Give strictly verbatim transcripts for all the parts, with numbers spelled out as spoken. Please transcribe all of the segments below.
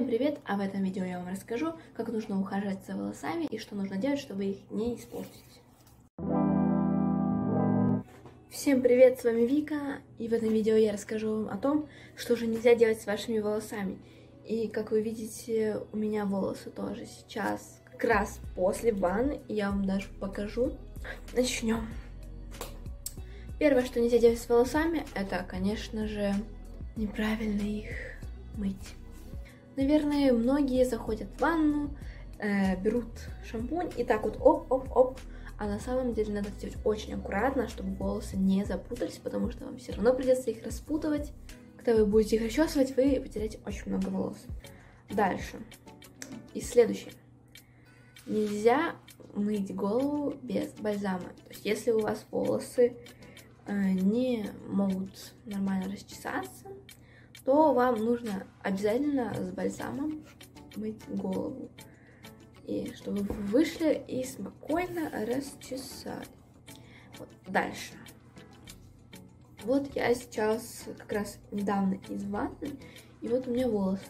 Всем привет! А в этом видео я вам расскажу, как нужно ухаживать за волосами и что нужно делать, чтобы их не испортить. Всем привет! С вами Вика, и в этом видео я расскажу вам о том, что же нельзя делать с вашими волосами. И как вы видите, у меня волосы тоже сейчас как раз после ванны, и я вам даже покажу. Начнем. Первое, что нельзя делать с волосами, это, конечно же, неправильно их мыть. Наверное, многие заходят в ванну, э, берут шампунь и так вот оп-оп-оп. А на самом деле надо делать очень аккуратно, чтобы волосы не запутались, потому что вам все равно придется их распутывать. Когда вы будете их расчесывать, вы потеряете очень много волос. Дальше. И следующее. Нельзя мыть голову без бальзама. То есть, если у вас волосы э, не могут нормально расчесаться, то вам нужно обязательно с бальзамом мыть голову, и чтобы вы вышли и спокойно расчесали. Вот. Дальше. Вот я сейчас как раз недавно из ванны, и вот у меня волосы.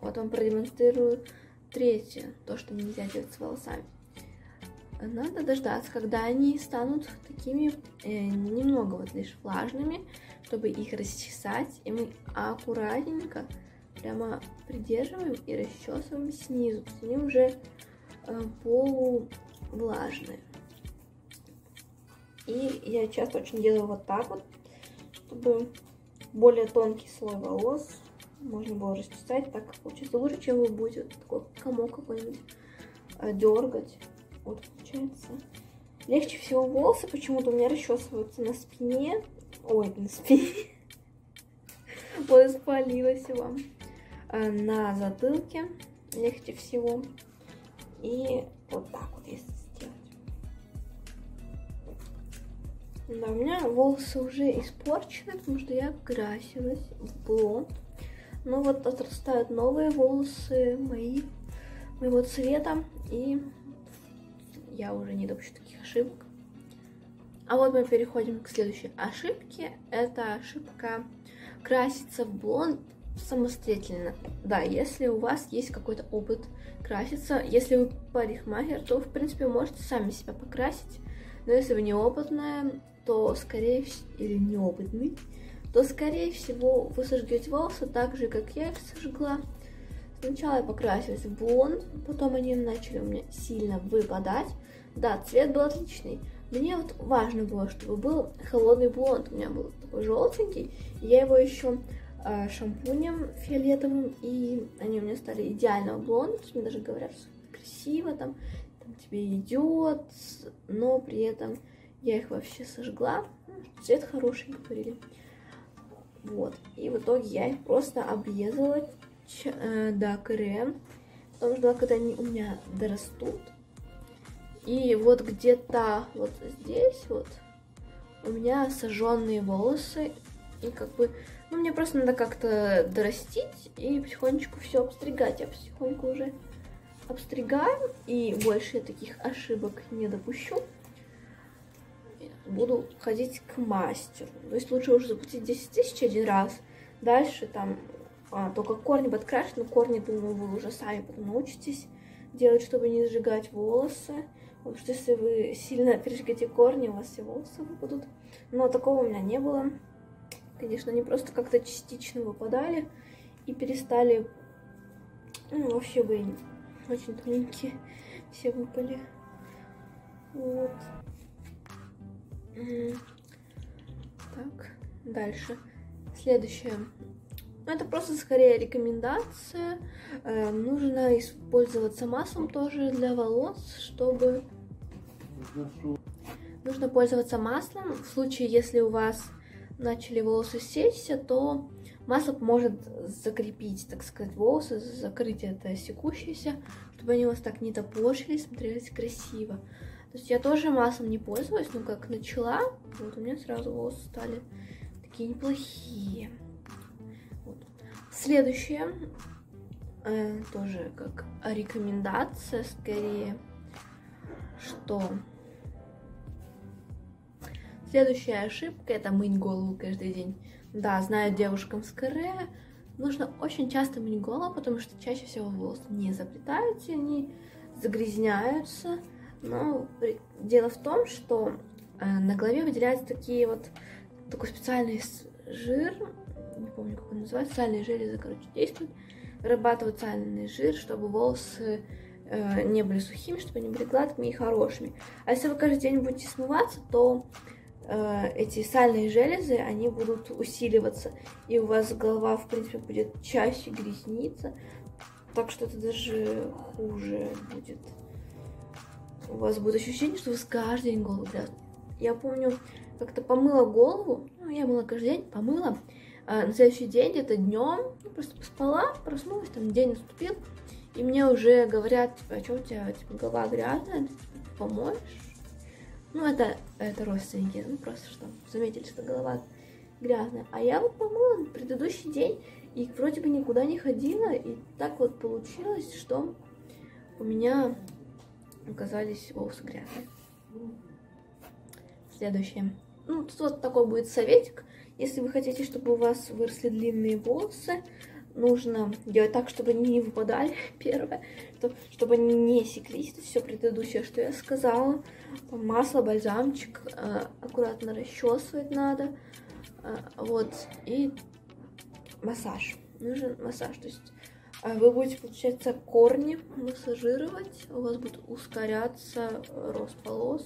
Вот вам продемонстрирую третье, то, что нельзя делать с волосами. Надо дождаться, когда они станут такими э, немного вот лишь влажными, чтобы их расчесать. И мы аккуратненько прямо придерживаем и расчесываем снизу. Они уже э, полувлажные. И я часто очень делаю вот так вот, чтобы более тонкий слой волос можно было расчесать. Так получится лучше, чем вы будете вот такой комок какой-нибудь э, дергать. Вот получается. Легче всего волосы почему-то у меня расчесываются на спине. Ой, на спине. Вот, спалилась вам. На затылке легче всего. И вот так вот, если сделать. Да, у меня волосы уже испорчены, потому что я красилась в блонд. Но вот отрастают новые волосы мои, моего цвета. И я уже не допущу таких ошибок. А вот мы переходим к следующей ошибке. Это ошибка краситься в блонд самостоятельно. Да, если у вас есть какой-то опыт краситься, если вы парикмахер, то, в принципе, можете сами себя покрасить. Но если вы неопытная, то, скорее всего, или неопытный, то, скорее всего, вы сожгете волосы так же, как я их сожгла. Сначала я покрасилась в блонд, потом они начали у меня сильно выпадать. Да, цвет был отличный. Мне вот важно было, чтобы был холодный блонд. У меня был такой желтенький. Я его еще э, шампунем фиолетовым, и они у меня стали идеального блонда. Мне даже говорят, что красиво там, там тебе идет, но при этом я их вообще сожгла. Цвет хороший, говорили. Вот. И в итоге я их просто обрезала до крем, потому что когда они у меня дорастут, и вот где-то вот здесь вот у меня сожженные волосы, и как бы, ну, мне просто надо как-то дорастить и потихонечку все обстригать. Я потихоньку уже обстригаю, и больше я таких ошибок не допущу. Буду ходить к мастеру. То есть лучше уже заплатить десять тысяч один раз, дальше там А, только корни подкрашены, корни, думаю, вы уже сами потом научитесь делать, чтобы не сжигать волосы. Потому что если вы сильно пережгете корни, у вас все волосы выпадут. Но такого у меня не было. Конечно, они просто как-то частично выпадали и перестали... Ну, вообще были очень тоненькие, все выпали. Вот. Так, дальше. Следующее. Но это просто скорее рекомендация. Э, нужно пользоваться маслом тоже для волос, чтобы... Нужно пользоваться маслом. В случае, если у вас начали волосы сечься, то масло поможет закрепить, так сказать, волосы, закрыть это секущееся, чтобы они у вас так не топорщили, смотрелись красиво. То есть я тоже маслом не пользуюсь, но как начала, вот у меня сразу волосы стали такие неплохие. Следующее, э, тоже как рекомендация, скорее, что... Следующая ошибка — это мыть голову каждый день. Да, знаю, девушкам с каре нужно очень часто мыть голову, потому что чаще всего волосы не заплетаются, они загрязняются. Но дело в том, что на голове выделяются такие вот, такой специальный жир, не помню, как он называется, сальные железы, короче, действуют, вырабатывают сальный жир, чтобы волосы э, не были сухими, чтобы они были гладкими и хорошими. А если вы каждый день будете смываться, то э, эти сальные железы, они будут усиливаться, и у вас голова, в принципе, будет чаще грязниться, так что это даже хуже будет. У вас будет ощущение, что вы с каждый день голову грязны. Я помню, как-то помыла голову, ну, я мыла каждый день, помыла, а на следующий день, где-то днем, ну, просто поспала, проснулась, там день наступил, и мне уже говорят, типа, а что у тебя, типа, голова грязная, помоешь? Ну, это, это родственники, ну, просто что, заметили, что голова грязная. А я вот помыла на предыдущий день, и вроде бы никуда не ходила, и так вот получилось, что у меня оказались волосы грязные. Следующее. Ну, тут вот такой будет советик. Если вы хотите, чтобы у вас выросли длинные волосы, нужно делать так, чтобы они не выпадали, первое, чтобы они не секлись. Это все предыдущее, что я сказала. Масло, бальзамчик, аккуратно расчесывать надо. Вот, и массаж. Нужен массаж, то есть вы будете, получается, корни массажировать, у вас будет ускоряться рост волос.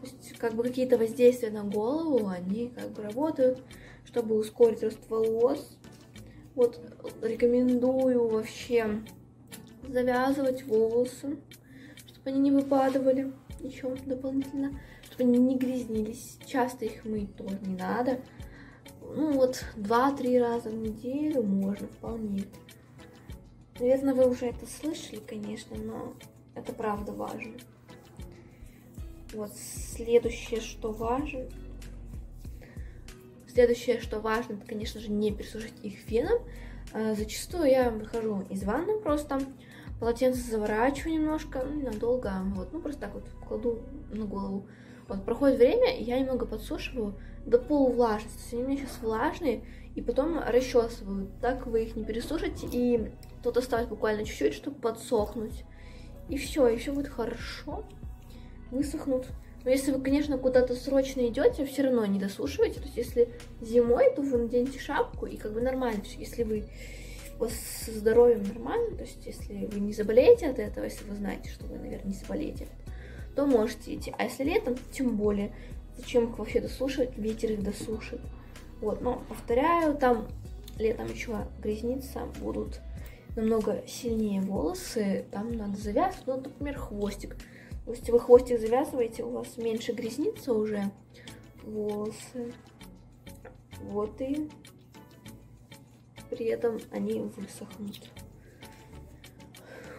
То есть, как бы какие-то воздействия на голову, они как бы работают, чтобы ускорить рост волос. Вот, рекомендую вообще завязывать волосы, чтобы они не выпадывали еще дополнительно, чтобы они не грязнились. Часто их мыть тоже не надо. Ну вот, два-три раза в неделю можно вполне. Наверное, вы уже это слышали, конечно, но это правда важно. Вот следующее, что важно, следующее, что важно, это, конечно же, не пересушить их феном. Зачастую я выхожу из ванны просто, полотенце заворачиваю немножко, надолго, вот, ну просто так вот кладу на голову. Вот проходит время, я немного подсушиваю до полувлажности, они у меня сейчас влажные, и потом расчесываю. Так вы их не пересушите, и тут осталось буквально чуть-чуть, чтобы подсохнуть. И все, и все будет хорошо. Высохнут. Но если вы, конечно, куда-то срочно идете, все равно не досушиваете. То есть, если зимой, то вы наденете шапку, и как бы нормально. Если вы у вас со здоровьем нормально, то есть, если вы не заболеете от этого, если вы знаете, что вы, наверное, не заболеете, то можете идти. А если летом, тем более, зачем их вообще досушивать, ветер их досушит. Вот, но, повторяю, там летом еще грязнится, будут намного сильнее волосы, там надо завязывать, ну, например, хвостик. Если вы хвостик завязываете, у вас меньше грязнится уже волосы. Вот и при этом они высохнут.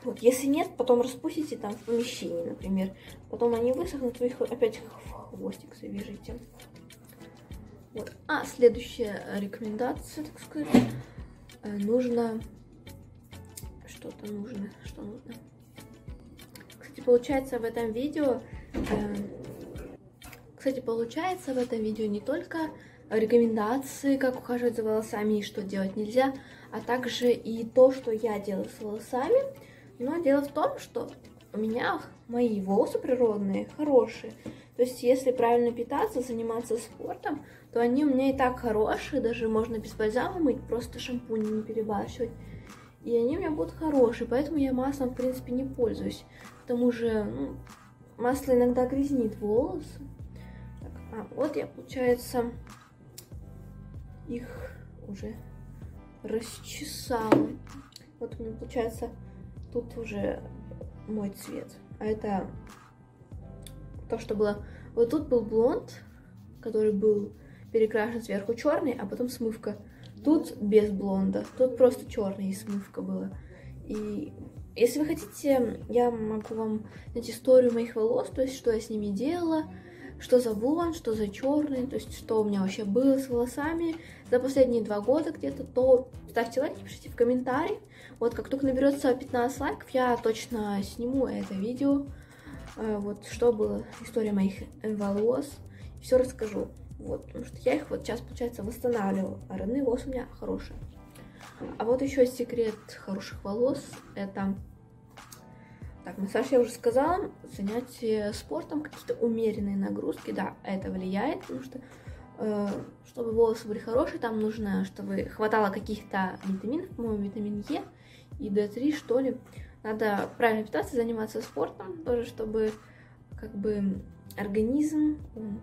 Вот, если нет, потом распустите там в помещении, например. Потом они высохнут, вы их опять в хвостик завяжите. Вот. А, следующая рекомендация, так сказать. Нужно... Что-то нужно, что нужно. Получается в этом видео, э, кстати, получается в этом видео не только рекомендации, как ухаживать за волосами и что делать нельзя, а также и то, что я делаю с волосами. Но дело в том, что у меня мои волосы природные, хорошие. То есть, если правильно питаться, заниматься спортом, то они у меня и так хорошие, даже можно без бальзама мыть, просто шампунь не перебарщивать. И они у меня будут хорошие, поэтому я маслом, в принципе, не пользуюсь. К тому же, ну, масло иногда грязнит волосы. Так, а вот я, получается, их уже расчесала. Вот у меня, получается, тут уже мой цвет. А это то, что было... Вот тут был блонд, который был перекрашен сверху черный, а потом смывка. Тут без блонда, тут просто черная смывка была. И если вы хотите, я могу вам дать историю моих волос, то есть что я с ними делала, что за блонд, что за черный, то есть что у меня вообще было с волосами за последние два года где-то, то ставьте лайки, пишите в комментарии. Вот как только наберется пятнадцать лайков, я точно сниму это видео, вот что было, история моих волос, все расскажу. Вот, потому что я их вот сейчас, получается, восстанавливала, а родные волосы у меня хорошие. А вот еще секрет хороших волос. Это... Так, массаж я уже сказала, занятия спортом, какие-то умеренные нагрузки, да, это влияет, потому что, э, чтобы волосы были хорошие, там нужно, чтобы хватало каких-то витаминов, по-моему, витамин Е и дэ три, что ли. Надо правильно питаться, заниматься спортом тоже, чтобы, как бы, организм он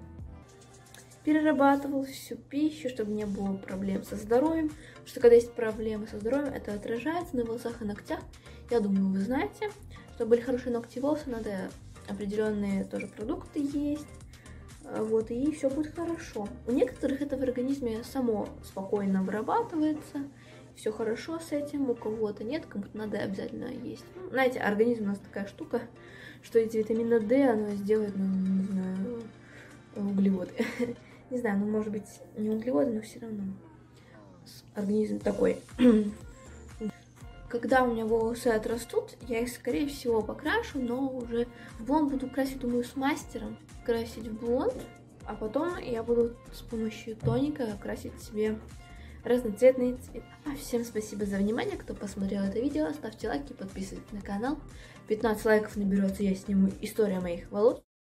перерабатывал всю пищу, чтобы не было проблем со здоровьем, потому что когда есть проблемы со здоровьем, это отражается на волосах и ногтях, я думаю, вы знаете. Чтобы были хорошие ногти и волосы, надо определенные тоже продукты есть, вот, и все будет хорошо. У некоторых это в организме само спокойно вырабатывается, все хорошо с этим, у кого-то нет, кому-то надо обязательно есть. Ну, знаете, организм у нас такая штука, что эти витамина Д, оно сделает, ну, не знаю, углеводы. Не знаю, ну, может быть, не углеводы, но все равно организм такой. Когда у меня волосы отрастут, я их, скорее всего, покрашу, но уже в блонд буду красить, думаю, с мастером. Красить в блонд, а потом я буду с помощью тоника красить себе разноцветный цвет. А всем спасибо за внимание, кто посмотрел это видео. Ставьте лайки, подписывайтесь на канал. пятнадцать лайков наберется, я сниму историю моих волос.